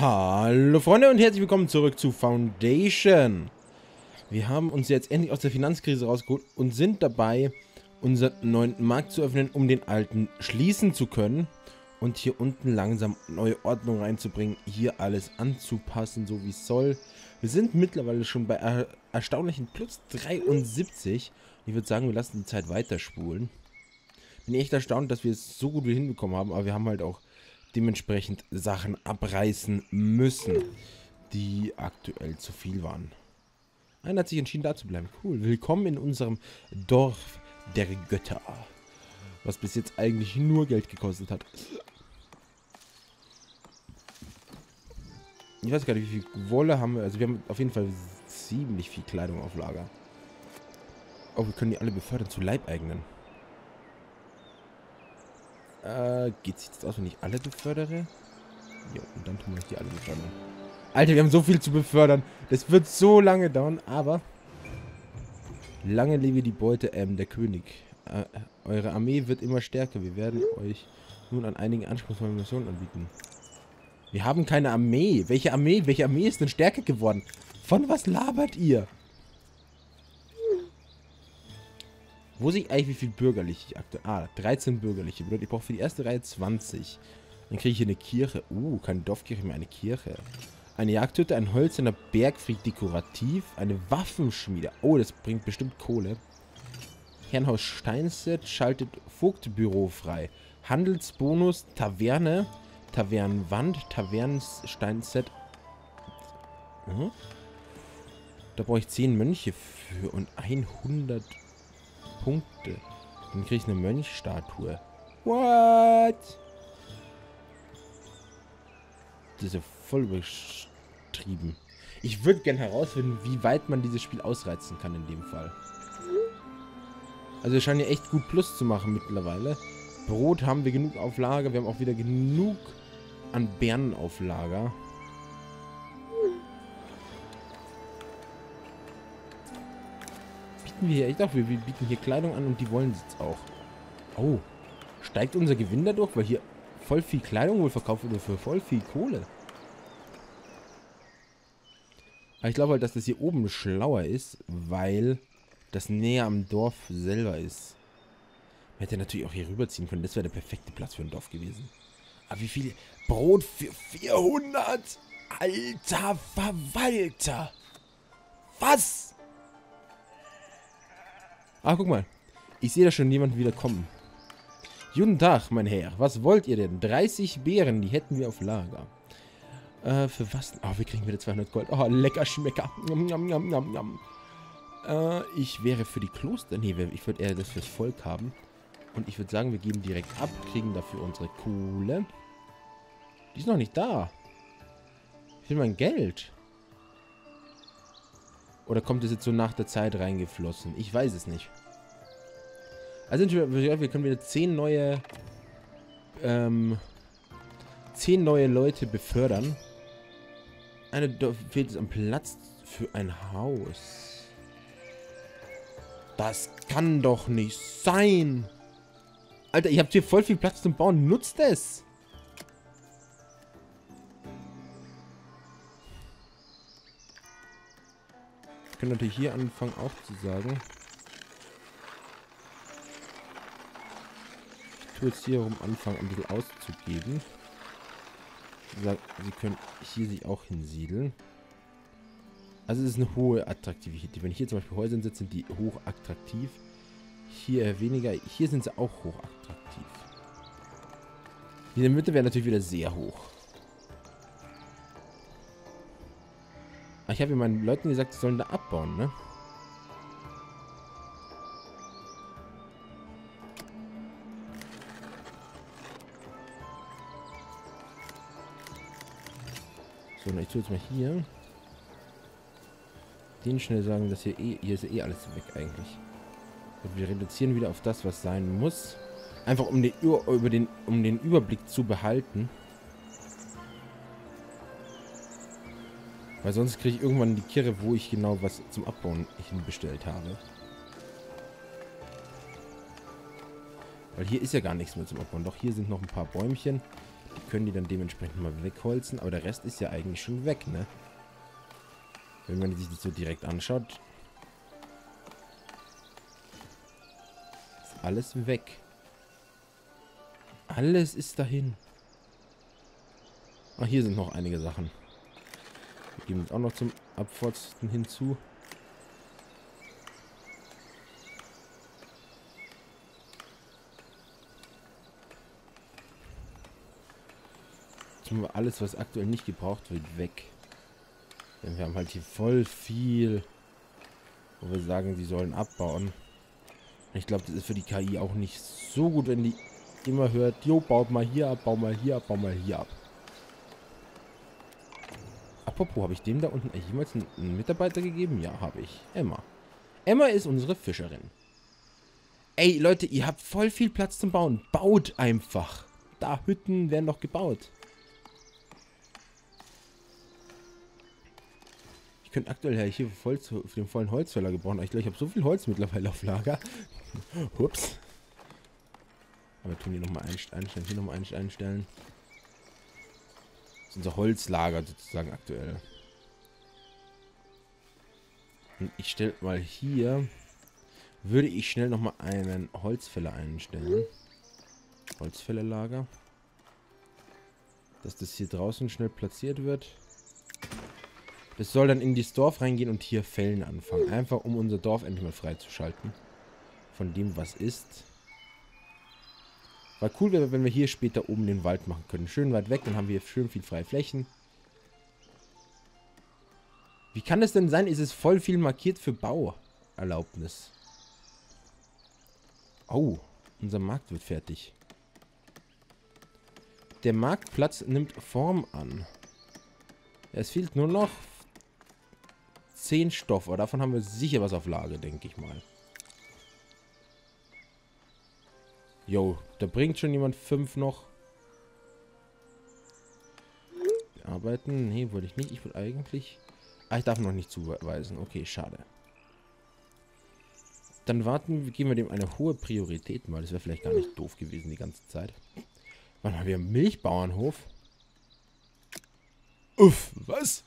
Hallo Freunde und herzlich willkommen zurück zu Foundation. Wir haben uns jetzt endlich aus der Finanzkrise rausgeholt und sind dabei, unseren neuen Markt zu öffnen, um den alten schließen zu können. Und hier unten langsam neue Ordnung reinzubringen, hier alles anzupassen, so wie es soll. Wir sind mittlerweile schon bei erstaunlichen plus 73. Ich würde sagen, wir lassen die Zeit weiterspulen. Bin echt erstaunt, dass wir es so gut wie hinbekommen haben, aber wir haben halt auch dementsprechend Sachen abreißen müssen, die aktuell zu viel waren. Einer hat sich entschieden, da zu bleiben. Cool. Willkommen in unserem Dorf der Götter. Was bis jetzt eigentlich nur Geld gekostet hat. Ich weiß gar nicht, wie viel Wolle haben wir. Also wir haben auf jeden Fall ziemlich viel Kleidung auf Lager. Oh, wir können die alle befördern zu Leibeigenen. Geht sich das aus, wenn ich alle befördere? Ja, und dann tun wir die alle befördern. Alter, wir haben so viel zu befördern. Das wird so lange dauern, aber... Lange lebe die Beute, der König. Eure Armee wird immer stärker. Wir werden euch nun an einigen anspruchsvollen Missionen anbieten. Wir haben keine Armee. Welche Armee? Welche Armee ist denn stärker geworden? Von was labert ihr? Wo sehe ich eigentlich, wie viel bürgerlich ich aktuell... Ah, 13 bürgerliche. Bedeutet, ich brauche für die erste Reihe 20. Dann kriege ich hier eine Kirche. Keine Dorfkirche mehr, eine Kirche. Eine Jagdhütte, ein hölzerner Bergfried dekorativ, eine Waffenschmiede. Oh, das bringt bestimmt Kohle. Herrenhaus Steinset schaltet Vogtbüro frei. Handelsbonus, Taverne, Tavernenwand, Tavernensteinset. Hm? Da brauche ich 10 Mönche für und 100... Punkte. Dann kriege ich eine Mönchstatue. What? Das ist ja voll übertrieben. Ich würde gerne herausfinden, wie weit man dieses Spiel ausreizen kann in dem Fall. Also wir scheinen ja echt gut Plus zu machen mittlerweile. Brot haben wir genug auf Lager. Wir haben auch wieder genug an Beeren auf Lager. Wir hier echt auch. Wir bieten hier Kleidung an und die wollen es jetzt auch. Oh. Steigt unser Gewinn dadurch, weil hier voll viel Kleidung wohl verkauft wurde für voll viel Kohle. Aber ich glaube halt, dass das hier oben schlauer ist, weil das näher am Dorf selber ist. Man hätte natürlich auch hier rüberziehen können. Das wäre der perfekte Platz für ein Dorf gewesen. Aber wie viel Brot für 400? Alter Verwalter! Was? Ah, guck mal. Ich sehe da schon jemanden wieder kommen. Guten Tag, mein Herr. Was wollt ihr denn? 30 Beeren, die hätten wir auf Lager. Für was? Oh, wir kriegen wieder 200 Gold. Oh, lecker Schmecker. Ich wäre für die Kloster... Nee, ich würde eher das fürs Volk haben. Und ich würde sagen, wir geben direkt ab, kriegen dafür unsere Kohle. Die ist noch nicht da. Ich will mein Geld. Oder kommt es jetzt so nach der Zeit reingeflossen? Ich weiß es nicht. Also wir können wieder 10 neue 10 neue Leute befördern. Da fehlt es am Platz für ein Haus. Das kann doch nicht sein. Alter, ihr habt hier voll viel Platz zum Bauen. Nutzt es. Ich kann natürlich hier anfangen auch zu sagen. Ich tue jetzt hier rum anfangen, ein bisschen auszugeben. Sie können hier sich auch hinsiedeln. Also es ist eine hohe Attraktivität. Wenn ich hier zum Beispiel Häuser sitze, sind die hoch attraktiv. Hier weniger. Hier sind sie auch hoch attraktiv. Hier in der Mitte wäre natürlich wieder sehr hoch. Ich habe ja meinen Leuten gesagt, sie sollen da abbauen, ne? So, ich tue jetzt mal hier. Denen schnell sagen, dass hier ist ja alles weg eigentlich. Und wir reduzieren wieder auf das, was sein muss. Einfach um den Überblick zu behalten. Weil sonst kriege ich irgendwann die Kirre, wo ich genau was zum Abbauen hinbestellt habe. Weil hier ist ja gar nichts mehr zum Abbauen. Doch hier sind noch ein paar Bäumchen. können die dann dementsprechend mal wegholzen. Aber der Rest ist ja eigentlich schon weg, ne? Wenn man sich das so direkt anschaut, ist alles weg. Alles ist dahin. Ach, hier sind noch einige Sachen. Wir geben jetzt auch noch zum Abforsten hinzu. Tun wir alles, was aktuell nicht gebraucht wird, weg. Denn wir haben halt hier voll viel, wo wir sagen, sie sollen abbauen. Ich glaube, das ist für die KI auch nicht so gut, wenn die immer hört, jo, baut mal hier ab, bau mal hier ab, bau mal hier ab. Apropos, habe ich dem da unten jemals einen Mitarbeiter gegeben? Ja, habe ich. Emma. Emma ist unsere Fischerin. Ey, Leute, ihr habt voll viel Platz zum Bauen. Baut einfach. Da, Hütten werden noch gebaut. Ich könnte aktuell hier für den vollen Holzfäller gebrauchen. Ich glaube, ich habe so viel Holz mittlerweile auf Lager. Ups. Aber tun wir nochmal einstellen, hier nochmal einstellen. Das ist unser Holzlager sozusagen aktuell. Und ich stelle mal hier, würde ich schnell nochmal einen Holzfäller einstellen. Holzfällerlager. Dass das hier draußen schnell platziert wird. Das soll dann in das Dorf reingehen und hier Fällen anfangen. Einfach, um unser Dorf endlich mal freizuschalten. Von dem, was ist. War cool, wenn wir hier später oben den Wald machen können. Schön weit weg, dann haben wir schön viel freie Flächen. Wie kann das denn sein? Ist es voll viel markiert für Bauerlaubnis? Oh, unser Markt wird fertig. Der Marktplatz nimmt Form an. Es fehlt nur noch 10 Stoff, aber davon haben wir sicher was auf Lager, denke ich mal. Jo, da bringt schon jemand 5 noch. Arbeiten? Nee, wollte ich nicht. Ich wollte eigentlich... Ah, ich darf noch nicht zuweisen. Okay, schade. Dann warten, geben wir dem eine hohe Priorität mal. Das wäre vielleicht gar nicht doof gewesen die ganze Zeit. Warte mal, wir haben einen Milchbauernhof. Uff, was?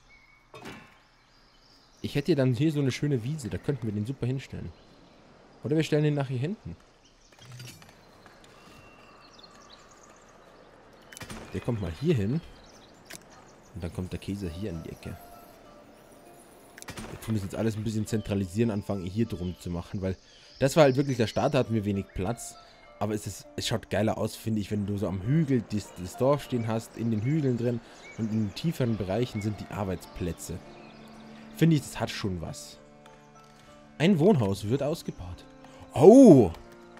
Ich hätte dann hier so eine schöne Wiese. Da könnten wir den super hinstellen. Oder wir stellen den nachher hinten. Der kommt mal hier hin. Und dann kommt der Käse hier in die Ecke. Wir tun das jetzt alles ein bisschen zentralisieren, anfangen hier drum zu machen. Weil das war halt wirklich der Start, da hatten wir wenig Platz. Aber es schaut geiler aus, finde ich, wenn du so am Hügel das Dorf stehen hast, in den Hügeln drin und in den tieferen Bereichen sind die Arbeitsplätze. Finde ich, das hat schon was. Ein Wohnhaus wird ausgebaut. Oh!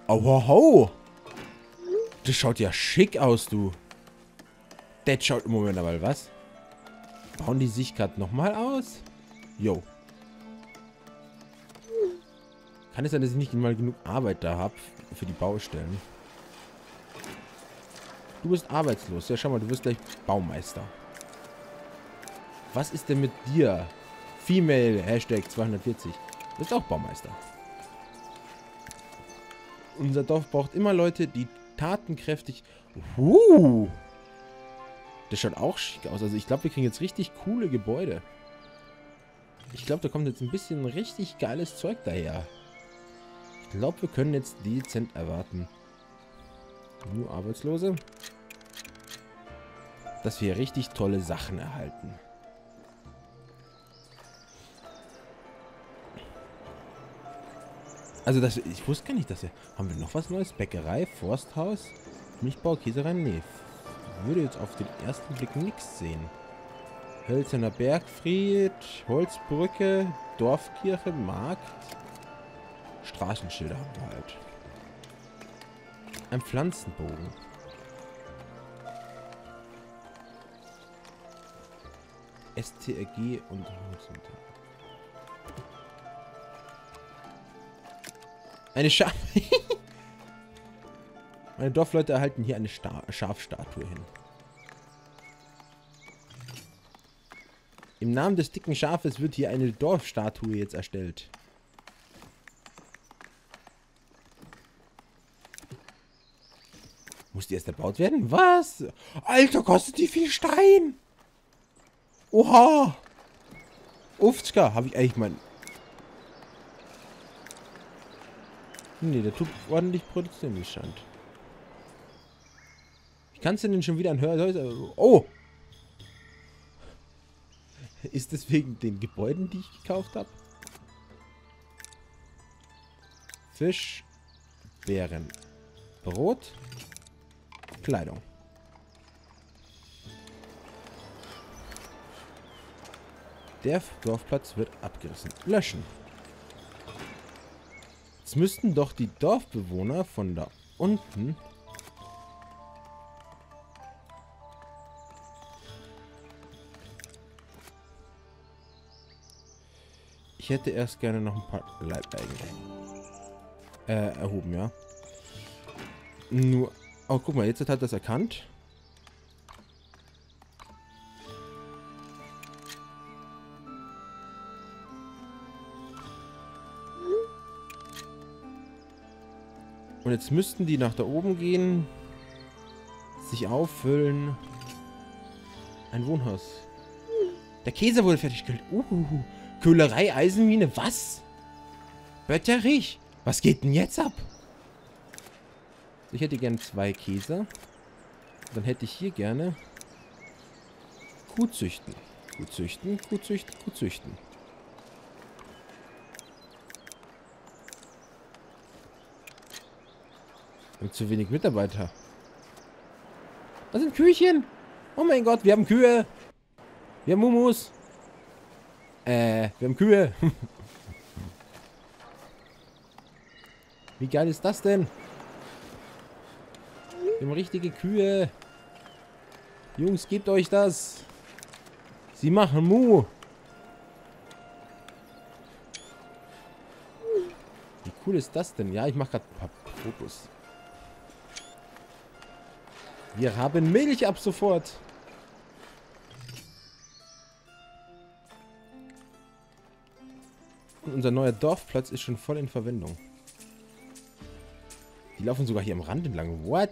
Auhoho! Das schaut ja schick aus, du. Das schaut im Moment aber was. Bauen die sich gerade nochmal aus? Jo. Kann es sein, dass ich nicht mal genug Arbeit da habe für die Baustellen? Du bist arbeitslos. Ja, schau mal, du wirst gleich Baumeister. Was ist denn mit dir? Female Hashtag 240. Du bist auch Baumeister. Unser Dorf braucht immer Leute, die tatenkräftig... Das schaut auch schick aus. Also ich glaube, wir kriegen jetzt richtig coole Gebäude. Ich glaube, da kommt jetzt ein bisschen richtig geiles Zeug daher. Ich glaube, wir können jetzt dezent erwarten. Nur Arbeitslose. Dass wir richtig tolle Sachen erhalten. Also, ich wusste gar nicht, dass wir... Haben wir noch was Neues? Bäckerei, Forsthaus, Milchbau, Käserei? Nee. Würde jetzt auf den ersten Blick nichts sehen. Hölzerner Bergfried, Holzbrücke, Dorfkirche, Markt... Straßenschilder haben wir halt. Ein Pflanzenbogen. STRG und eine Schaf. Meine Dorfleute erhalten hier eine Schafstatue hin. Im Namen des dicken Schafes wird hier eine Dorfstatue jetzt erstellt. Muss die erst erbaut werden? Was? Alter, kostet die viel Stein? Oha! Uftska, habe ich eigentlich meinen... Nee, der tut ordentlich produzieren, wie es scheint. Ich kann es denn schon wieder anhören. Oh! Ist das wegen den Gebäuden, die ich gekauft habe? Fisch, Beeren, Brot, Kleidung. Der Dorfplatz wird abgerissen. Löschen. Jetzt müssten doch die Dorfbewohner von da unten... Ich hätte erst gerne noch ein paar Leibeigen erhoben, ja. Nur... Oh, guck mal, jetzt hat das erkannt. Und jetzt müssten die nach da oben gehen, sich auffüllen. Ein Wohnhaus. Der Käse wurde fertiggestellt. Köhlerei, Eisenmine, was? Bötterich, was geht denn jetzt ab? Ich hätte gerne 2 Käse. Dann hätte ich hier gerne Kuhzüchten. Kuhzüchten, Kuhzüchten, Kuhzüchten. Wir haben zu wenig Mitarbeiter. Das sind Küchen. Oh mein Gott, wir haben Kühe. Wir haben Mumus. Wir haben Kühe. Wie geil ist das denn? Wir haben richtige Kühe. Jungs, gebt euch das. Sie machen Mu. Wie cool ist das denn? Ja, ich mache gerade ein paar Fotos. Wir haben Milch ab sofort. Und unser neuer Dorfplatz ist schon voll in Verwendung. Die laufen sogar hier am Rand entlang. What?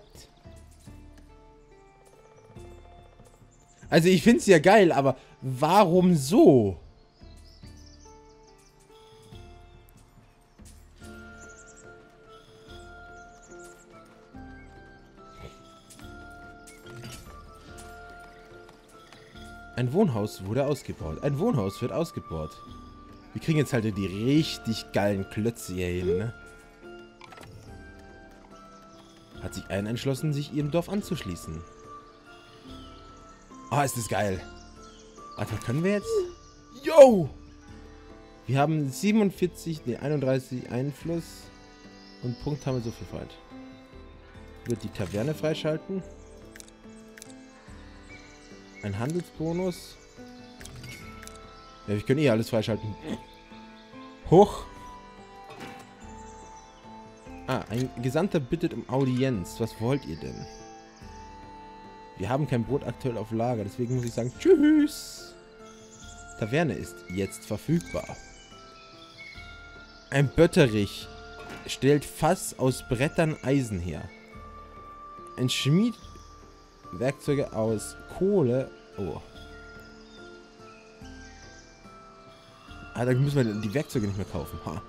Also ich finde es ja geil, aber warum so? Ein Wohnhaus wurde ausgebaut. Ein Wohnhaus wird ausgebaut. Wir kriegen jetzt halt die richtig geilen Klötze hier hin, ne? Hat sich einen entschlossen, sich ihrem Dorf anzuschließen. Ah, ist das geil. Alter, können wir jetzt? Yo! Wir haben 31 Einfluss. Und Punkt haben wir so viel Freiheit. Wird die Taverne freischalten. Ein Handelsbonus. Ja, wir können eh alles freischalten. Hoch! Ah, ein Gesandter bittet um Audienz. Was wollt ihr denn? Wir haben kein Brot aktuell auf Lager, deswegen muss ich sagen, tschüss! Taverne ist jetzt verfügbar. Ein Bötterich stellt Fass aus Brettern Eisen her. Ein Schmied Werkzeuge aus Kohle. Oh. Ah, da müssen wir die Werkzeuge nicht mehr kaufen. Ha.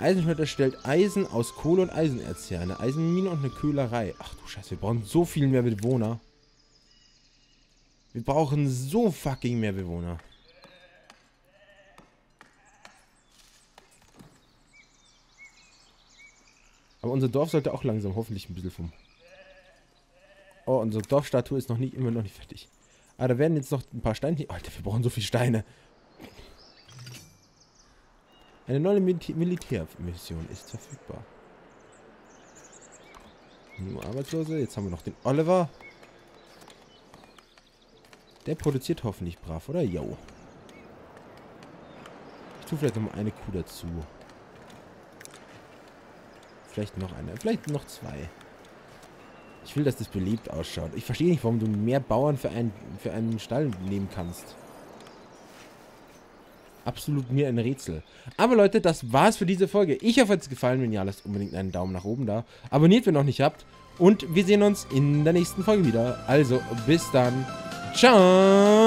Eisenschneider stellt Eisen aus Kohle und Eisenerz her. Eine Eisenmine und eine Köhlerei. Ach du Scheiße, wir brauchen so viel mehr Bewohner. Wir brauchen so fucking mehr Bewohner. Aber unser Dorf sollte auch langsam hoffentlich ein bisschen vom... Oh, unsere Dorfstatue ist immer noch nicht fertig. Ah, da werden jetzt noch ein paar Steine... Alter, wir brauchen so viele Steine. Eine neue Militärmission ist verfügbar. Nur Arbeitslose. Jetzt haben wir noch den Oliver. Der produziert hoffentlich brav, oder? Jo. Ich tue vielleicht noch mal eine Kuh dazu. Vielleicht noch eine. Vielleicht noch 2. Ich will, dass das belebt ausschaut. Ich verstehe nicht, warum du mehr Bauern für einen Stall nehmen kannst. Absolut mir ein Rätsel. Aber Leute, das war's für diese Folge. Ich hoffe, es hat euch gefallen. Wenn ja, lasst unbedingt einen Daumen nach oben da. Abonniert, wenn ihr noch nicht habt. Und wir sehen uns in der nächsten Folge wieder. Also bis dann. Ciao.